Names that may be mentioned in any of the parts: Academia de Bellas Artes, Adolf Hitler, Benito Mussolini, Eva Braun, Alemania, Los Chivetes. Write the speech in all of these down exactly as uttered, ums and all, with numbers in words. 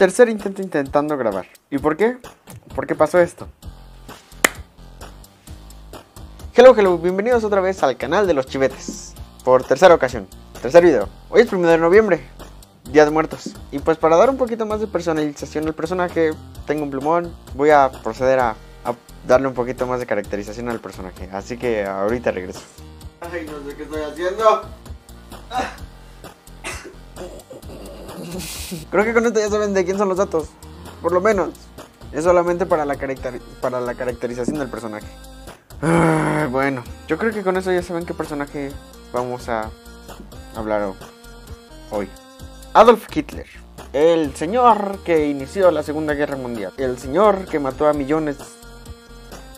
Tercer intento intentando grabar. ¿Y por qué? ¿Por qué pasó esto? Hello, hello, bienvenidos otra vez al canal de los chivetes. Por tercera ocasión, tercer video. Hoy es primero de noviembre, Día de Muertos. Y pues para dar un poquito más de personalización al personaje, tengo un plumón. Voy a proceder a, a darle un poquito más de caracterización al personaje. Así que ahorita regreso. Ay, no sé qué estoy haciendo. Ah. Creo que con esto ya saben de quién son los datos. Por lo menos es solamente para la, caracteri para la caracterización del personaje. Ah, bueno, yo creo que con eso ya saben qué personaje vamos a hablar hoy. Adolf Hitler, el señor que inició la Segunda Guerra Mundial, el señor que mató a millones,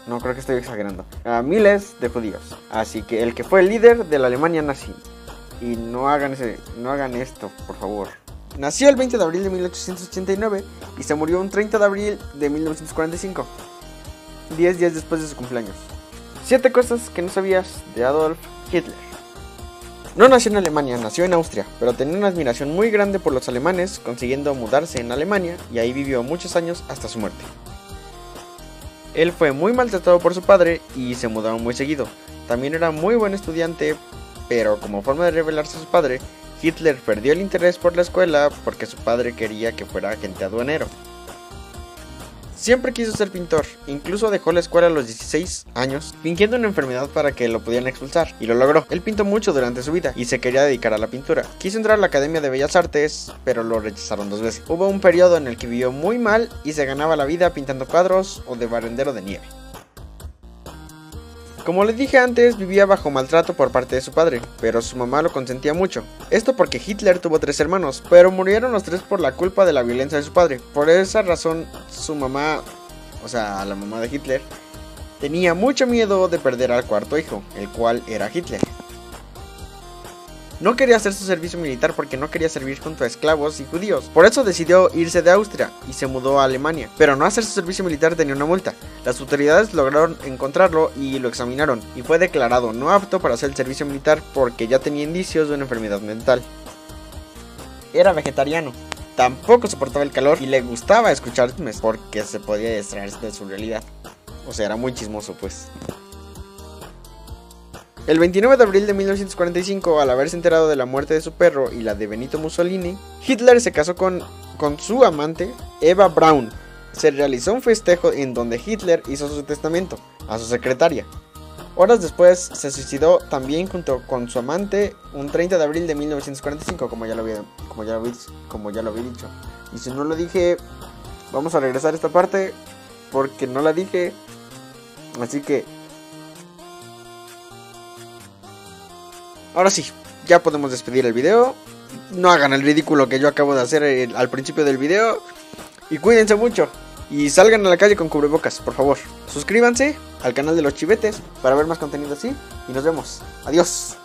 no creo que estoy exagerando, a miles de judíos. Así que el que fue el líder de la Alemania nazi. Y no hagan, ese, no hagan esto, por favor. Nació el veinte de abril de mil ochocientos ochenta y nueve y se murió un treinta de abril de mil novecientos cuarenta y cinco, diez días después de su cumpleaños. siete cosas que no sabías de Adolf Hitler. No nació en Alemania, nació en Austria, pero tenía una admiración muy grande por los alemanes, consiguiendo mudarse en Alemania, y ahí vivió muchos años hasta su muerte. Él fue muy maltratado por su padre y se mudaba muy seguido. También era muy buen estudiante, pero como forma de rebelarse a su padre, Hitler perdió el interés por la escuela porque su padre quería que fuera agente aduanero. Siempre quiso ser pintor, incluso dejó la escuela a los dieciséis años, fingiendo una enfermedad para que lo pudieran expulsar, y lo logró. Él pintó mucho durante su vida y se quería dedicar a la pintura. Quiso entrar a la Academia de Bellas Artes, pero lo rechazaron dos veces. Hubo un periodo en el que vivió muy mal y se ganaba la vida pintando cuadros o de barrendero de nieve. Como les dije antes, vivía bajo maltrato por parte de su padre, pero su mamá lo consentía mucho. Esto porque Hitler tuvo tres hermanos, pero murieron los tres por la culpa de la violencia de su padre. Por esa razón, su mamá, o sea, la mamá de Hitler, tenía mucho miedo de perder al cuarto hijo, el cual era Hitler. No quería hacer su servicio militar porque no quería servir junto a esclavos y judíos. Por eso decidió irse de Austria y se mudó a Alemania. Pero no hacer su servicio militar tenía una multa. Las autoridades lograron encontrarlo y lo examinaron. Y fue declarado no apto para hacer el servicio militar porque ya tenía indicios de una enfermedad mental. Era vegetariano. Tampoco soportaba el calor y le gustaba escuchar chismes porque se podía distraerse de su realidad. O sea, era muy chismoso, pues. El veintinueve de abril de mil novecientos cuarenta y cinco, al haberse enterado de la muerte de su perro y la de Benito Mussolini, Hitler se casó con, con su amante, Eva Braun. Se realizó un festejo en donde Hitler hizo su testamento a su secretaria. Horas después se suicidó también junto con su amante un treinta de abril de mil novecientos cuarenta y cinco, como ya lo había, como ya lo había, como ya lo había dicho. Y si no lo dije, vamos a regresar a esta parte porque no la dije. Así que... ahora sí, ya podemos despedir el video. No hagan el ridículo que yo acabo de hacer el, al principio del video. Y cuídense mucho. Y salgan a la calle con cubrebocas, por favor. Suscríbanse al canal de los chivetes para ver más contenido así. Y nos vemos. Adiós.